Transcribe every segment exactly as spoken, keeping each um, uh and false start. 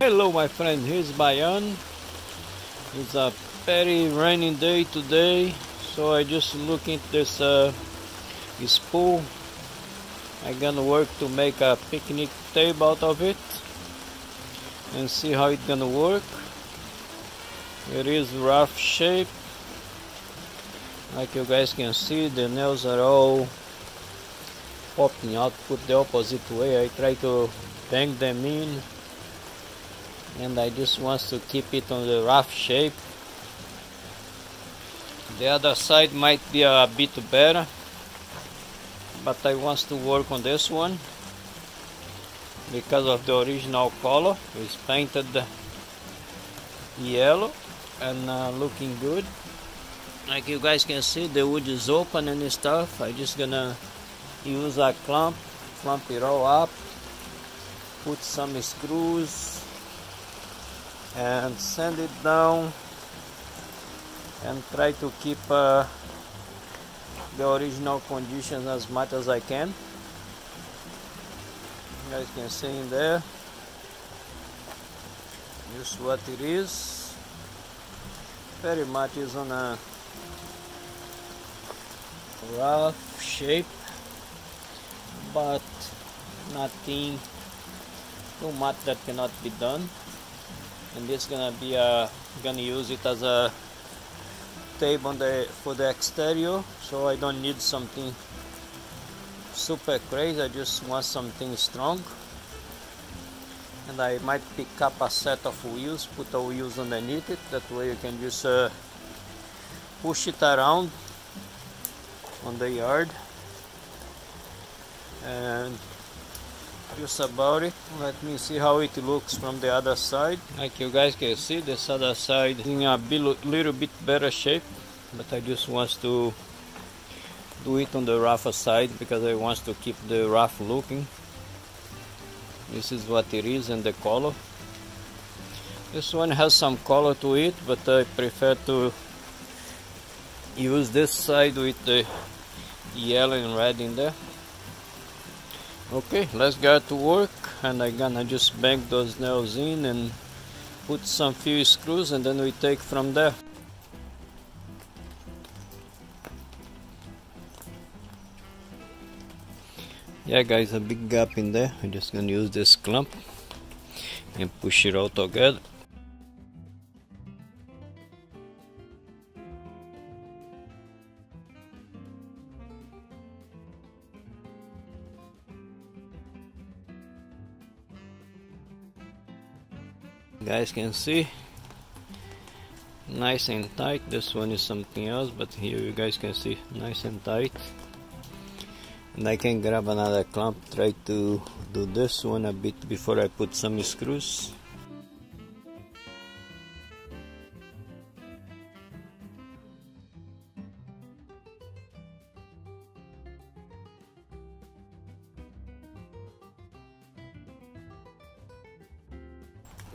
Hello my friend, here's Bayan. It's a very rainy day today, so I just look at this, uh, this pool. I'm gonna work to make a picnic table out of it and see how it's gonna work. It is rough shape, like you guys can see. The nails are all popping out, put the opposite way. I try to bang them in, and I just want to keep it on the rough shape. The other side might be a bit better, but I want to work on this one because of the original color. It's painted yellow and uh, looking good. Like you guys can see, the wood is open and stuff. I just gonna use a clamp, clamp it all up, put some screws and sand it down, and try to keep uh, the original conditions as much as I can. You guys can see in there just what it is. Very much is on a rough shape, but nothing too much that cannot be done. And this gonna be a gonna use it as a tape on the for the exterior, so I don't need something super crazy. I just want something strong. And I might pick up a set of wheels, put the wheels underneath it. That way you can just uh, push it around on the yard. And just about it. Let me see how it looks from the other side. Like you guys can see, this other side is in a little bit better shape, but I just want to do it on the rougher side because I want to keep the rough looking. This is what it is and the color. This one has some color to it, but I prefer to use this side with the yellow and red in there. Okay, let's get to work, and I'm gonna just bang those nails in and put some few screws, and then we take from there. Yeah guys, a big gap in there. I'm just gonna use this clamp and push it all together. You guys can see, nice and tight. This one is something else, but here you guys can see, nice and tight. And I can grab another clamp, try to do this one a bit before I put some screws.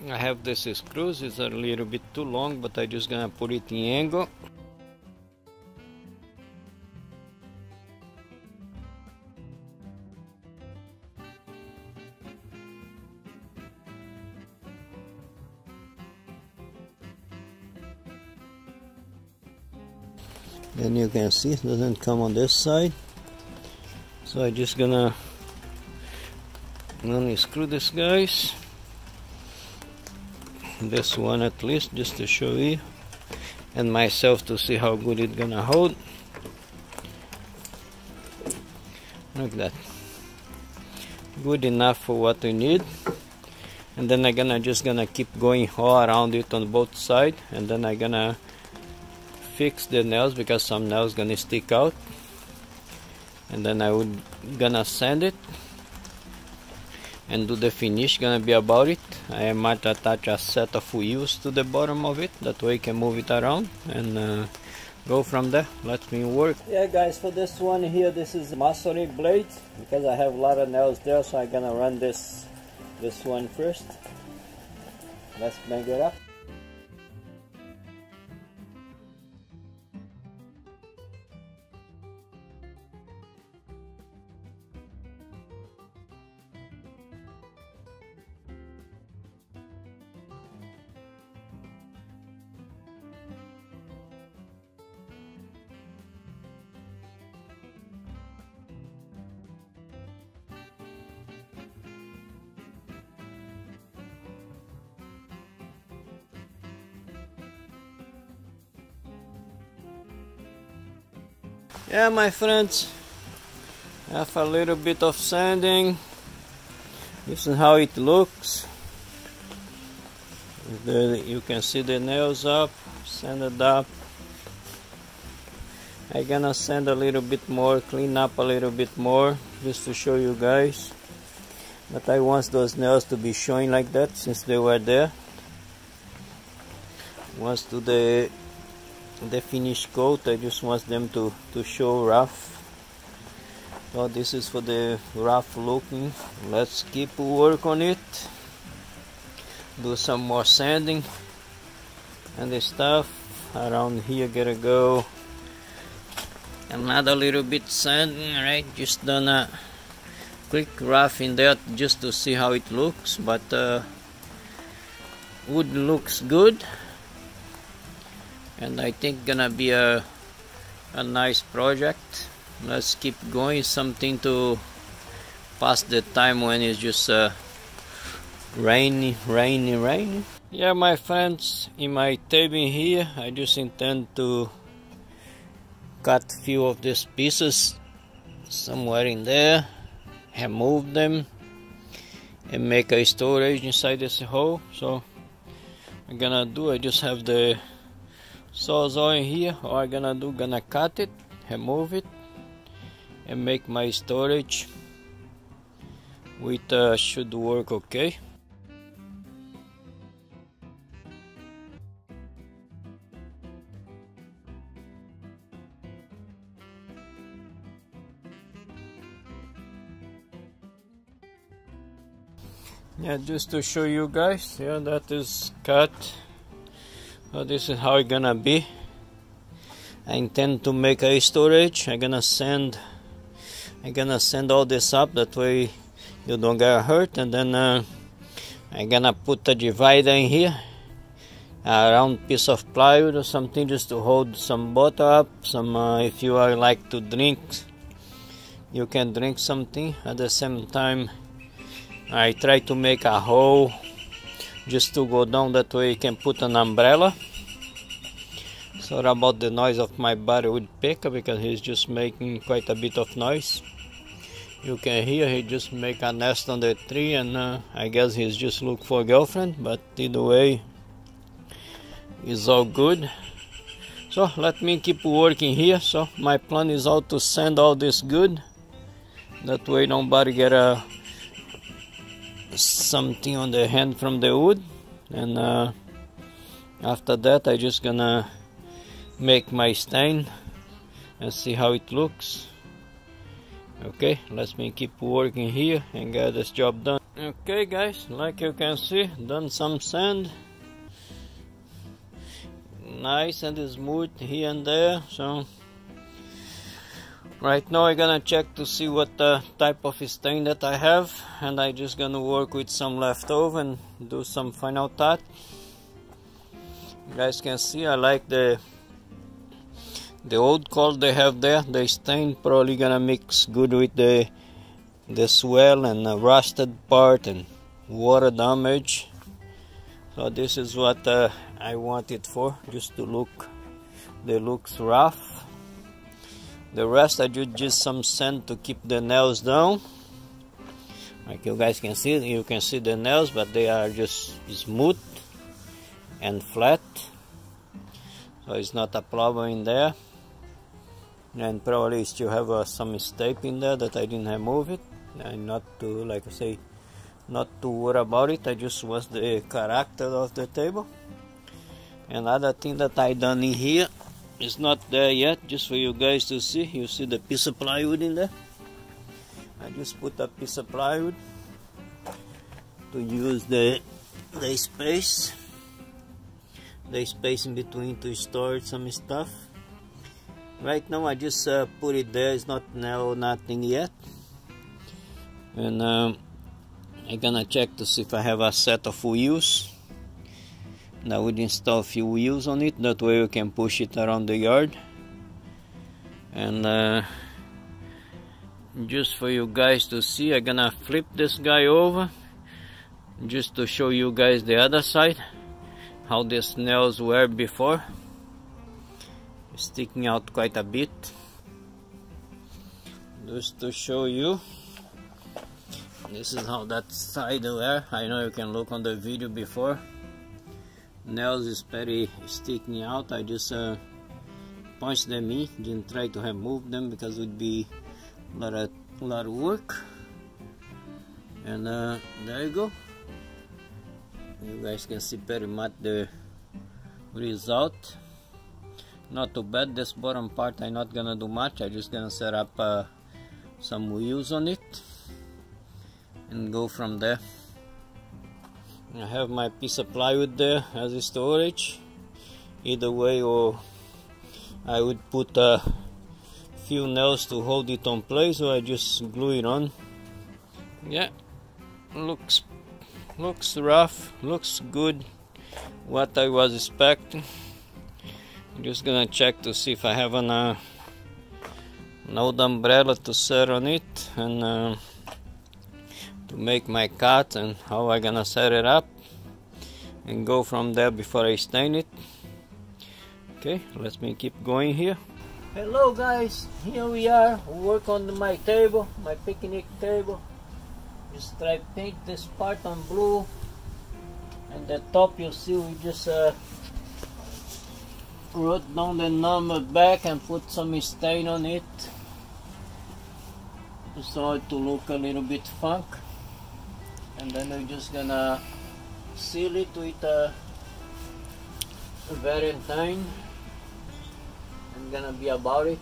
I have this screws, it's a little bit too long, but I just gonna put it in angle. Then you can see it doesn't come on this side, so I just gonna unscrew this, guys, this one at least, just to show you and myself to see how good it's gonna hold. Like that, good enough for what we need. And then I'm gonna just gonna keep going all around it on both sides, and then I'm gonna fix the nails because some nails gonna stick out, and then I would gonna sand it and do the finish. Gonna be about it. I might attach a set of wheels to the bottom of it, that way you can move it around and uh, go from there. Let me work. Yeah guys, for this one here, this is masonry blade, because I have a lot of nails there, so I'm gonna run this this one first. Let's bang it up. Yeah, my friends, have a little bit of sanding. This is how it looks. The, you can see the nails up, sanded up. I'm gonna sand a little bit more, clean up a little bit more, just to show you guys. But I want those nails to be showing like that since they were there. Once to the the finished coat, I just want them to to show rough. So this is for the rough looking. Let's keep work on it. Do some more sanding and the stuff around here. Gotta go another little bit sanding, right? Just done a quick rough in there just to see how it looks, but uh, wood looks good. And I think gonna be a a nice project. Let's keep going, something to pass the time when it's just uh, rainy, rainy, rainy. Yeah, my friends, in my table here, I just intend to cut few of these pieces somewhere in there, remove them, and make a storage inside this hole. So I'm gonna do. I just have the sawzall in here. All I'm gonna do, gonna cut it, remove it, and make my storage, which uh, should work okay. Yeah, just to show you guys, yeah, that is cut. So this is how it's gonna be. I intend to make a storage. I'm gonna sand. I'm gonna sand all this up. That way, you don't get hurt. And then uh, I'm gonna put a divider in here, a round piece of plywood or something, just to hold some water up. Some, uh, if you are like to drink, you can drink something. At the same time, I try to make a hole just to go down, that way you can put an umbrella. Sorry about the noise of my buddy with Pekka, because he's just making quite a bit of noise. You can hear he just make a nest on the tree, and uh, I guess he's just look for a girlfriend, but either way, it's all good. So let me keep working here. So my plan is all to sand all this good, that way nobody get a something on the hand from the wood. And uh, after that, I just gonna make my stain and see how it looks. Okay, let me keep working here and get this job done. Okay guys, like you can see, done some sand, nice and smooth here and there. So right now I'm gonna check to see what uh, type of stain that I have, and I'm just gonna work with some leftover and do some final touch. You guys can see I like the the old color they have there. The stain probably gonna mix good with the the swell and the rusted part and water damage. So this is what uh, I want it for, just to look, they looks rough. The rest I do just some sand to keep the nails down. Like you guys can see, you can see the nails, but they are just smooth and flat. So it's not a problem in there. And probably still have uh, some tape in there that I didn't remove it. And not to, like I say, not to worry about it. I just was the character of the table. Another thing that I done in here, it's not there yet, just for you guys to see. You see the piece of plywood in there? I just put a piece of plywood to use the, the space. The space in between to store some stuff. Right now I just uh, put it there. It's not now nothing yet. And um, I'm gonna check to see if I have a set of wheels. Now we install a few wheels on it, that way we can push it around the yard. And uh, just for you guys to see, I'm gonna flip this guy over just to show you guys the other side, how these nails were before, sticking out quite a bit. just to show you, this is how that side were. I know you can look on the video before. Nails is very sticking out. I just uh, punched them in, didn't try to remove them because it would be a lot of, a lot of work. And uh, there you go. You guys can see pretty much the result. Not too bad. This bottom part I'm not gonna do much. I'm just gonna set up uh, some wheels on it and go from there. I have my piece of plywood there as a storage. Either way, or I would put a few nails to hold it on place, or I just glue it on. Yeah, looks looks rough, looks good. What I was expecting. I'm just gonna check to see if I have an uh, an old umbrella to set on it and uh, to make my cut and how I gonna set it up and go from there before I stain it. Okay, let me keep going here. Hello guys, here we are. Work on my table, my picnic table. Just try paint this part on blue, and the top you see we just uh, wrote down the number back and put some stain on it, so it to look a little bit funk. And then we're just gonna seal it with a Valentine. I'm gonna be about it.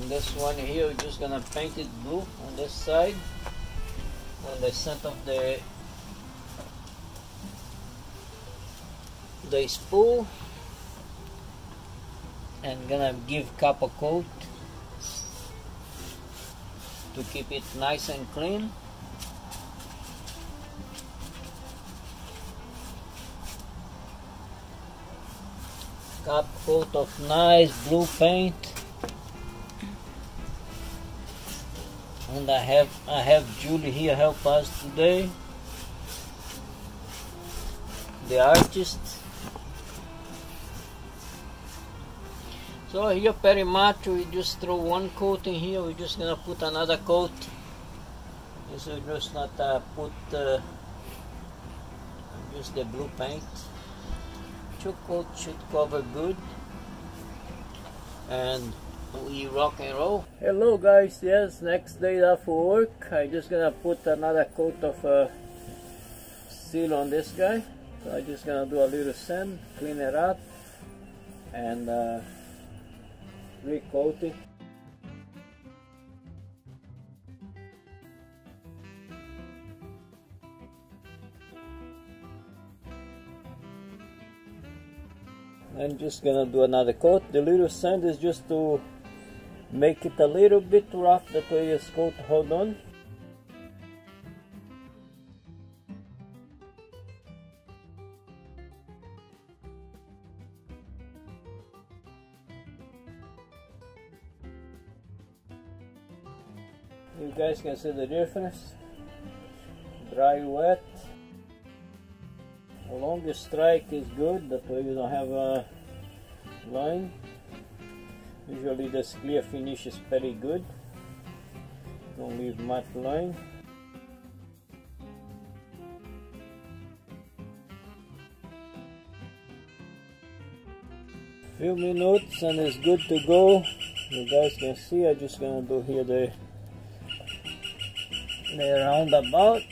And this one here, we're just gonna paint it blue on this side, on the center of the the spool. And gonna give copper coat to keep it nice and clean. Copper coat of nice blue paint. And I have I have Julie here help us today, the artist. So here pretty much we just throw one coat in here. We're just gonna put another coat. This is just not uh, put uh, just the blue paint. Two coats should cover good. And we rock and roll. Hello guys, yes, next day after work. I just gonna put another coat of uh, seal on this guy. So I just gonna do a little sand, clean it up, and uh, recoat it. I'm just gonna do another coat. The little sand is just to make it a little bit rough, that way this coat hold on. You guys can see the difference, dry, wet. A longer strike is good, that way you don't have a line. Usually this clear finish is pretty good, don't leave much line. Few minutes and it's good to go. You guys can see I'm just gonna do here the the roundabout.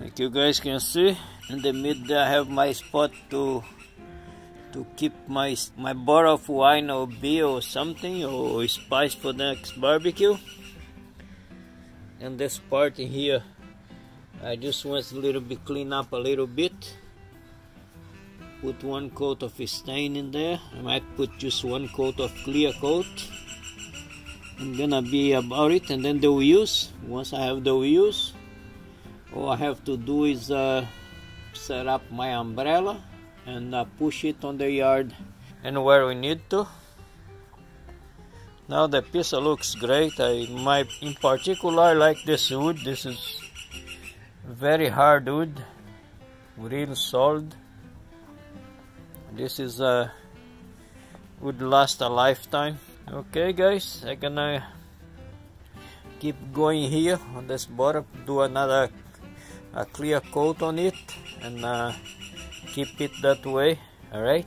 Like you guys can see, in the mid I have my spot to to keep my my bottle of wine or beer or something, or spice for the next barbecue. And this part in here, I just want a little bit clean up a little bit. Put one coat of stain in there. I might put just one coat of clear coat. I'm gonna be about it. And then the wheels. Once I have the wheels, all I have to do is uh, set up my umbrella and uh, push it on the yard and where we need to. Now the piece looks great. I my in particular I like this wood. This is very hard wood. grill sold. This is a uh, would last a lifetime. Okay guys, I'm gonna keep going here on this bottom, do another a clear coat on it, and uh, keep it that way. All right.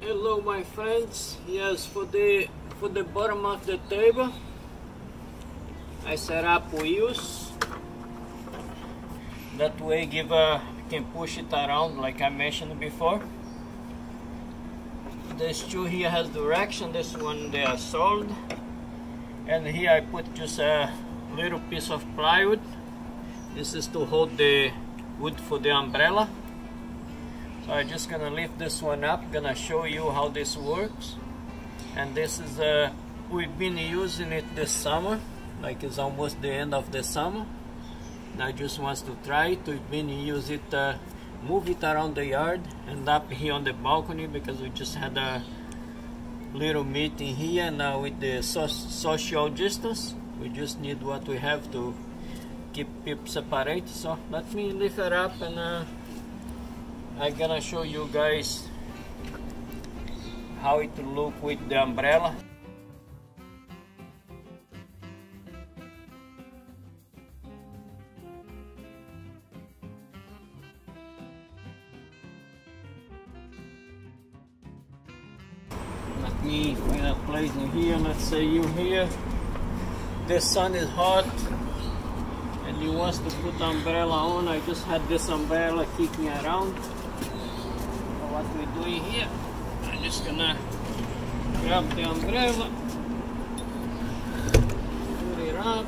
Hello my friends, yes, for the for the bottom of the table I set up wheels, that way give a, you can push it around like I mentioned before. This two here has direction, this one they are sold, and here I put just a little piece of plywood. This is to hold the wood for the umbrella. So I'm just gonna lift this one up, gonna show you how this works. And this is a, uh, we've been using it this summer, like it's almost the end of the summer. And I just want to try it, we've been use it, uh, move it around the yard, and up here on the balcony, because we just had a little meeting here now with the so social distance. We just need what we have to keep people separate. So let me lift it up and uh, I'm gonna show you guys how it look with the umbrella. Let me find a place in here. Let's say you here. The sun is hot. And you want to put umbrella on. I just had this umbrella kicking around. What we're doing here, I'm just gonna grab the umbrella, put it up.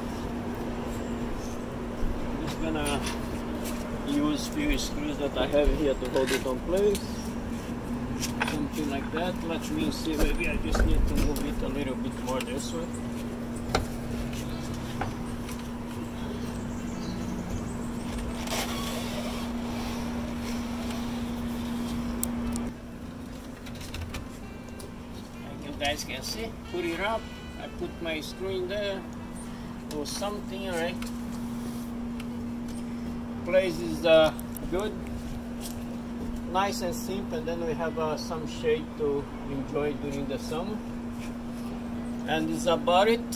I'm just gonna use few screws that I have here to hold it on place, something like that. Let me see, maybe I just need to move it a little bit more this way. Guys can see, put it up, I put my screw in there or something. Alright, place is uh, good, nice and simple, and then we have uh, some shade to enjoy during the summer, and it's about it.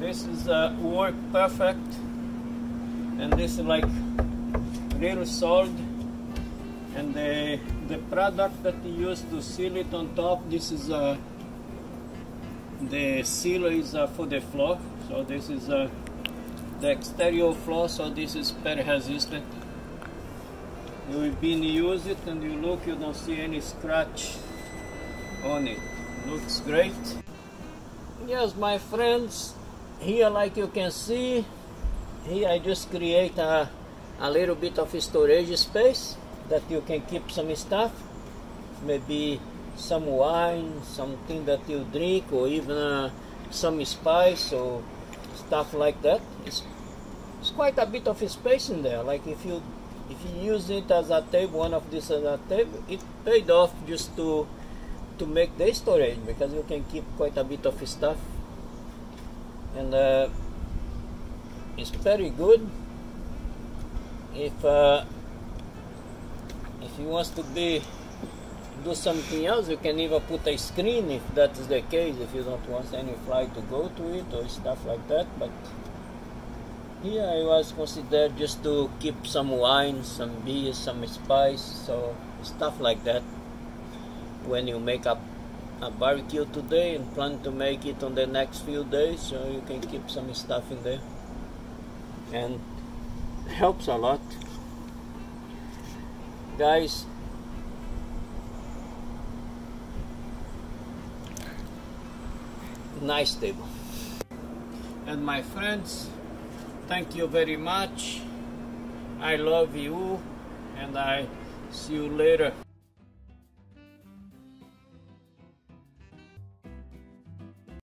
This is uh, work perfect, and this is like little salt, and the the product that you use to seal it on top, this is uh, the sealer is uh, for the floor, so this is uh, the exterior floor, so this is per resistant. You've been use it and you look, you don't see any scratch on it, looks great. Yes my friends, here like you can see, here I just create a, a little bit of storage space that you can keep some stuff, maybe some wine, something that you drink, or even uh, some spice or stuff like that. It's, it's quite a bit of space in there. Like if you if you use it as a table, one of these as a table, it paid off just to to make the storage, because you can keep quite a bit of stuff, and uh, it's very good. If uh, If you want to be do something else, you can even put a screen if that is the case, if you don't want any fly to go to it or stuff like that. But here I was considered just to keep some wine, some beer, some spice, so stuff like that. When you make up a, a barbecue today and plan to make it on the next few days, so you can keep some stuff in there, and it helps a lot. Guys, nice table. And my friends, thank you very much. I love you, and I see you later.